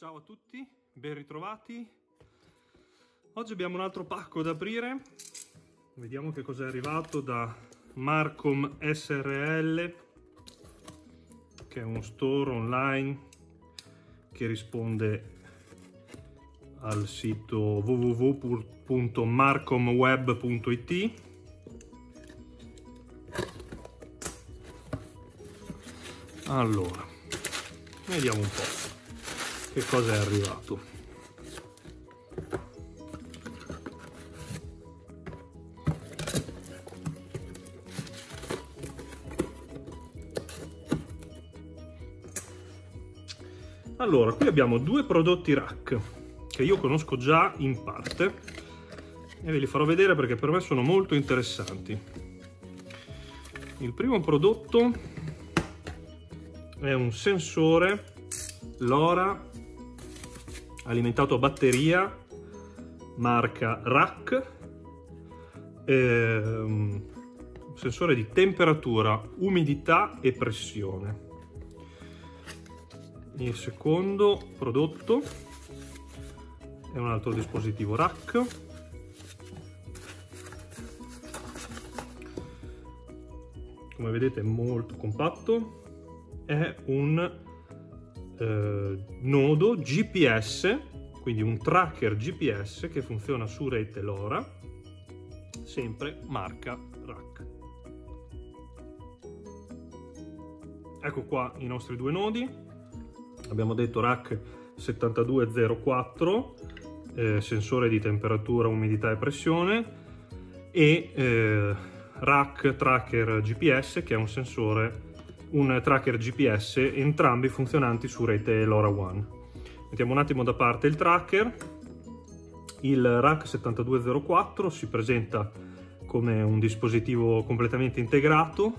Ciao a tutti, ben ritrovati. Oggi abbiamo un altro pacco da aprire. Vediamo che cosa è arrivato da Marcom SRL, che è uno store online che risponde al sito www.marcomweb.it. Allora, vediamo un po' che cosa è arrivato. Allora, qui abbiamo due prodotti RAK che io conosco già in parte e ve li farò vedere perché per me sono molto interessanti. Il primo prodotto è un sensore LoRa alimentato a batteria, marca RAK, sensore di temperatura, umidità e pressione. Il secondo prodotto è un altro dispositivo RAK, come vedete è molto compatto, è un nodo GPS, quindi un tracker GPS che funziona su rete LoRa, sempre marca RAK. Ecco qua i nostri due nodi. Abbiamo detto RAK 7204, sensore di temperatura, umidità e pressione, e RAK tracker GPS, che è un tracker GPS, entrambi funzionanti su rete LoRaWAN. Mettiamo un attimo da parte il tracker. Il RAK 7204 si presenta come un dispositivo completamente integrato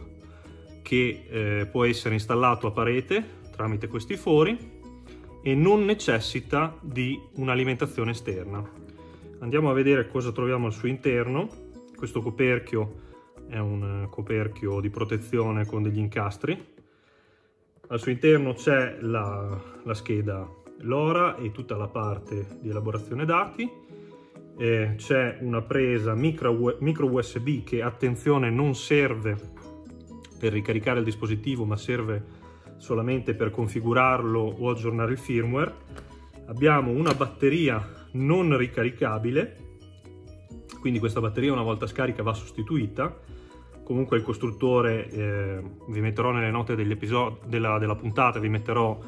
che può essere installato a parete tramite questi fori e non necessita di un'alimentazione esterna. Andiamo a vedere cosa troviamo al suo interno. Questo coperchio è un coperchio di protezione con degli incastri. Al suo interno c'è la scheda LoRa e tutta la parte di elaborazione dati. C'è una presa micro USB che, attenzione, non serve per ricaricare il dispositivo, ma serve solamente per configurarlo o aggiornare il firmware. Abbiamo una batteria non ricaricabile, quindi questa batteria una volta scarica va sostituita. Comunque il costruttore, vi metterò nelle note della puntata, vi metterò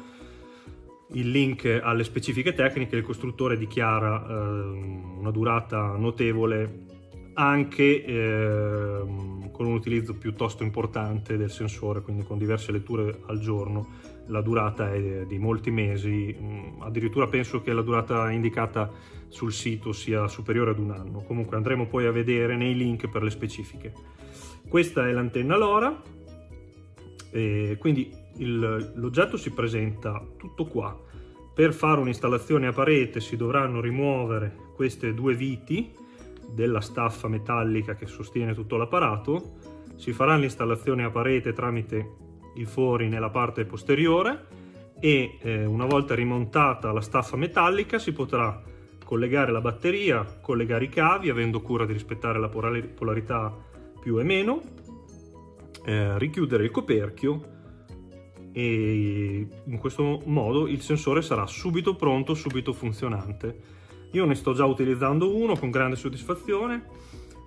il link alle specifiche tecniche. Il costruttore dichiara una durata notevole anche con un utilizzo piuttosto importante del sensore, quindi con diverse letture al giorno. La durata è di molti mesi, addirittura penso che la durata indicata sul sito sia superiore ad un anno. Comunque andremo poi a vedere nei link per le specifiche. Questa è l'antenna LoRa, e quindi l'oggetto si presenta tutto qua. Per fare un'installazione a parete si dovranno rimuovere queste due viti della staffa metallica che sostiene tutto l'apparato. Si farà l'installazione a parete tramite i fori nella parte posteriore e una volta rimontata la staffa metallica si potrà collegare la batteria, collegare i cavi, avendo cura di rispettare la polarità più e meno, richiudere il coperchio, e in questo modo il sensore sarà subito pronto, subito funzionante. Io ne sto già utilizzando uno con grande soddisfazione,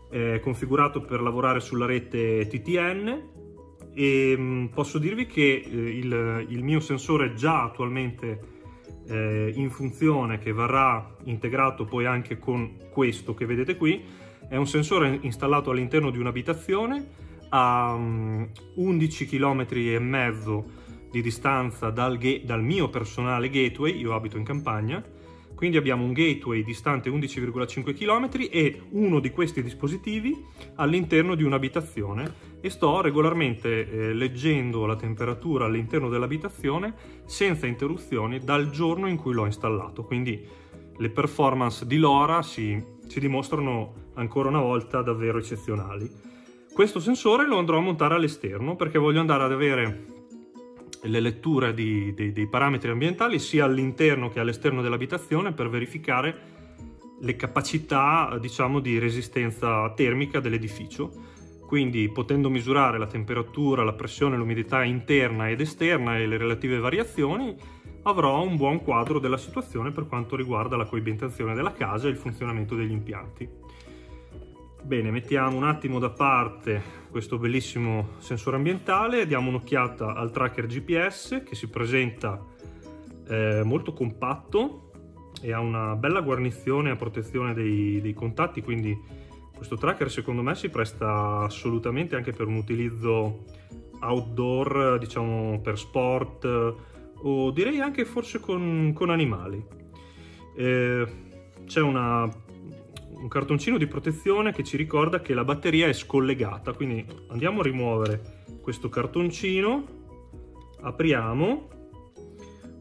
è configurato per lavorare sulla rete TTN e posso dirvi che il mio sensore è già attualmente in funzione, che verrà integrato poi anche con questo che vedete qui. È un sensore installato all'interno di un'abitazione a 11 km e mezzo di distanza dal mio personale gateway. Io abito in campagna, quindi abbiamo un gateway distante 11,5 km e uno di questi dispositivi all'interno di un'abitazione, e sto regolarmente leggendo la temperatura all'interno dell'abitazione senza interruzioni dal giorno in cui l'ho installato. Quindi le performance di LoRa si dimostrano ancora una volta davvero eccezionali. Questo sensore lo andrò a montare all'esterno perché voglio andare ad avere le letture dei parametri ambientali sia all'interno che all'esterno dell'abitazione per verificare le capacità, diciamo, di resistenza termica dell'edificio, quindi potendo misurare la temperatura, la pressione, l'umidità interna ed esterna e le relative variazioni, avrò un buon quadro della situazione per quanto riguarda la coibentazione della casa e il funzionamento degli impianti. Bene, mettiamo un attimo da parte questo bellissimo sensore ambientale, diamo un'occhiata al tracker GPS che si presenta molto compatto e ha una bella guarnizione a protezione dei contatti, quindi questo tracker secondo me si presta assolutamente anche per un utilizzo outdoor, diciamo per sport o direi anche forse con animali. C'è un cartoncino di protezione che ci ricorda che la batteria è scollegata, quindi andiamo a rimuovere questo cartoncino, apriamo,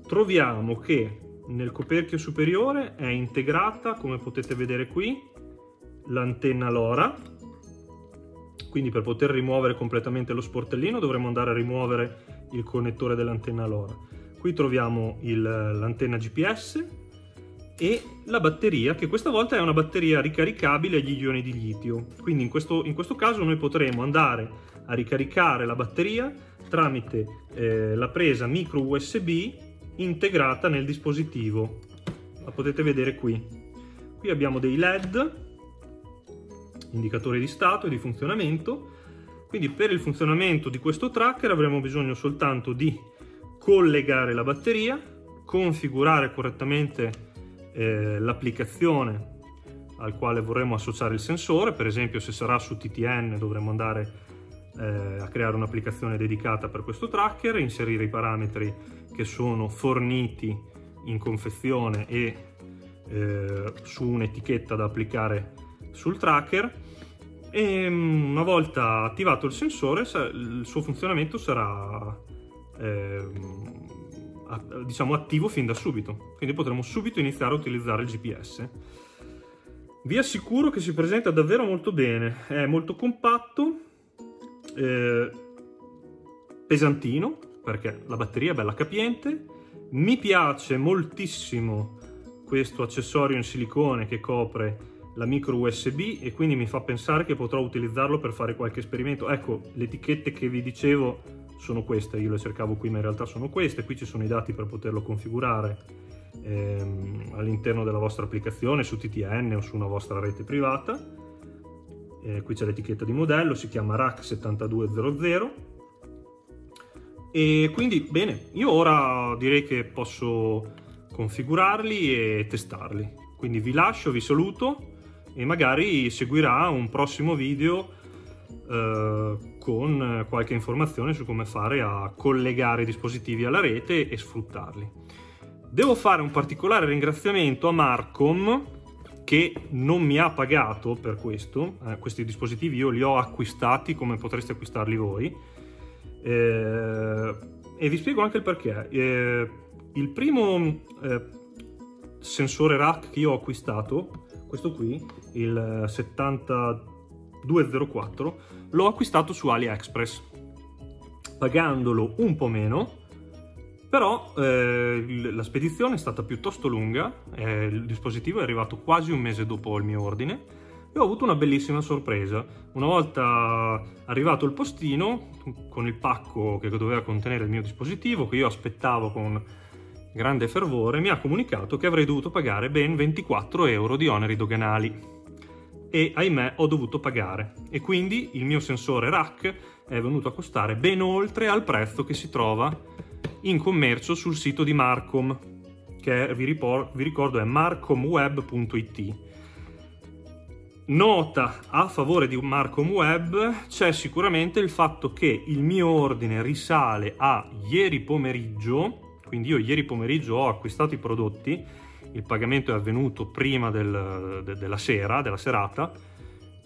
troviamo che nel coperchio superiore è integrata, come potete vedere qui, l'antenna LoRa, quindi per poter rimuovere completamente lo sportellino dovremo andare a rimuovere il connettore dell'antenna LoRa. Qui troviamo l'antenna GPS e la batteria, che questa volta è una batteria ricaricabile agli ioni di litio, quindi in questo caso noi potremo andare a ricaricare la batteria tramite la presa micro USB integrata nel dispositivo. La potete vedere qui abbiamo dei LED, indicatori di stato e di funzionamento, quindi per il funzionamento di questo tracker avremo bisogno soltanto di collegare la batteria, configurare correttamente l'applicazione al quale vorremmo associare il sensore. Per esempio, se sarà su TTN dovremmo andare a creare un'applicazione dedicata per questo tracker, inserire i parametri che sono forniti in confezione e su un'etichetta da applicare sul tracker, e una volta attivato il sensore il suo funzionamento sarà diciamo attivo fin da subito, quindi potremo subito iniziare a utilizzare il GPS. Vi assicuro che si presenta davvero molto bene, è molto compatto, pesantino perché la batteria è bella capiente. Mi piace moltissimo questo accessorio in silicone che copre la micro USB e quindi mi fa pensare che potrò utilizzarlo per fare qualche esperimento. Ecco, le etichette che vi dicevo sono queste, io le cercavo qui ma in realtà sono queste, qui ci sono i dati per poterlo configurare all'interno della vostra applicazione su TTN o su una vostra rete privata. Qui c'è l'etichetta di modello, si chiama RAK 7200 e quindi bene, io ora direi che posso configurarli e testarli, quindi vi lascio, vi saluto e magari seguirà un prossimo video con qualche informazione su come fare a collegare i dispositivi alla rete e sfruttarli. Devo fare un particolare ringraziamento a Marcom, che non mi ha pagato per questo. Questi dispositivi io li ho acquistati come potreste acquistarli voi, e vi spiego anche il perché. Il primo sensore RAK che io ho acquistato, questo qui, il 7204, l'ho acquistato su AliExpress pagandolo un po' meno, però la spedizione è stata piuttosto lunga, il dispositivo è arrivato quasi un mese dopo il mio ordine e ho avuto una bellissima sorpresa. Una volta arrivato il postino con il pacco che doveva contenere il mio dispositivo, che io aspettavo con grande fervore, mi ha comunicato che avrei dovuto pagare ben 24 euro di oneri doganali e ahimè ho dovuto pagare, e quindi il mio sensore RAK è venuto a costare ben oltre al prezzo che si trova in commercio sul sito di Marcom, che vi ricordo è marcomweb.it. Nota a favore di Marcom Web: c'è sicuramente il fatto che il mio ordine risale a ieri pomeriggio, quindi io ieri pomeriggio ho acquistato i prodotti, il pagamento è avvenuto prima della serata.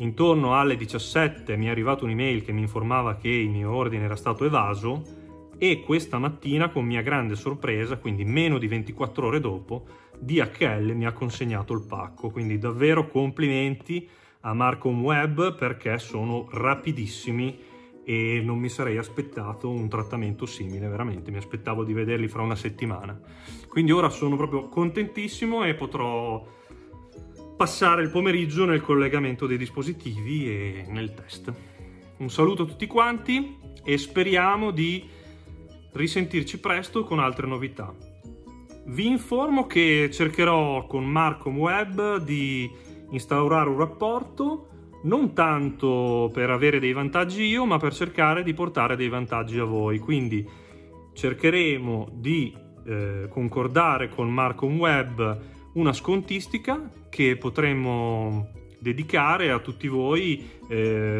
Intorno alle 17 mi è arrivata un'email che mi informava che il mio ordine era stato evaso, e questa mattina, con mia grande sorpresa, quindi meno di 24 ore dopo, DHL mi ha consegnato il pacco. Quindi davvero complimenti a Marcom Web, perché sono rapidissimi e non mi sarei aspettato un trattamento simile, veramente mi aspettavo di vederli fra una settimana. Quindi ora sono proprio contentissimo e potrò passare il pomeriggio nel collegamento dei dispositivi e nel test. Un saluto a tutti quanti e speriamo di risentirci presto con altre novità. Vi informo che cercherò con Marcom Web di instaurare un rapporto, non tanto per avere dei vantaggi io, ma per cercare di portare dei vantaggi a voi. Quindi cercheremo di concordare con Marcom Web una scontistica che potremo dedicare a tutti voi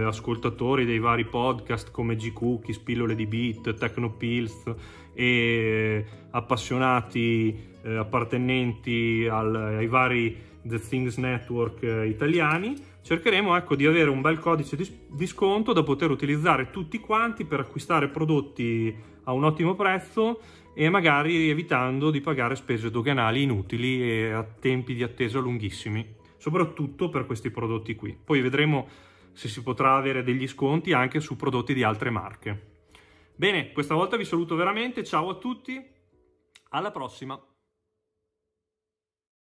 ascoltatori dei vari podcast come G Cookie, Spillole di Beat, Tecnopils e appassionati appartenenti ai vari The Things Network italiani. Cercheremo, ecco, di avere un bel codice di sconto da poter utilizzare tutti quanti per acquistare prodotti a un ottimo prezzo e magari evitando di pagare spese doganali inutili e a tempi di attesa lunghissimi, soprattutto per questi prodotti qui. Poi vedremo se si potrà avere degli sconti anche su prodotti di altre marche. Bene, questa volta vi saluto veramente, ciao a tutti, alla prossima!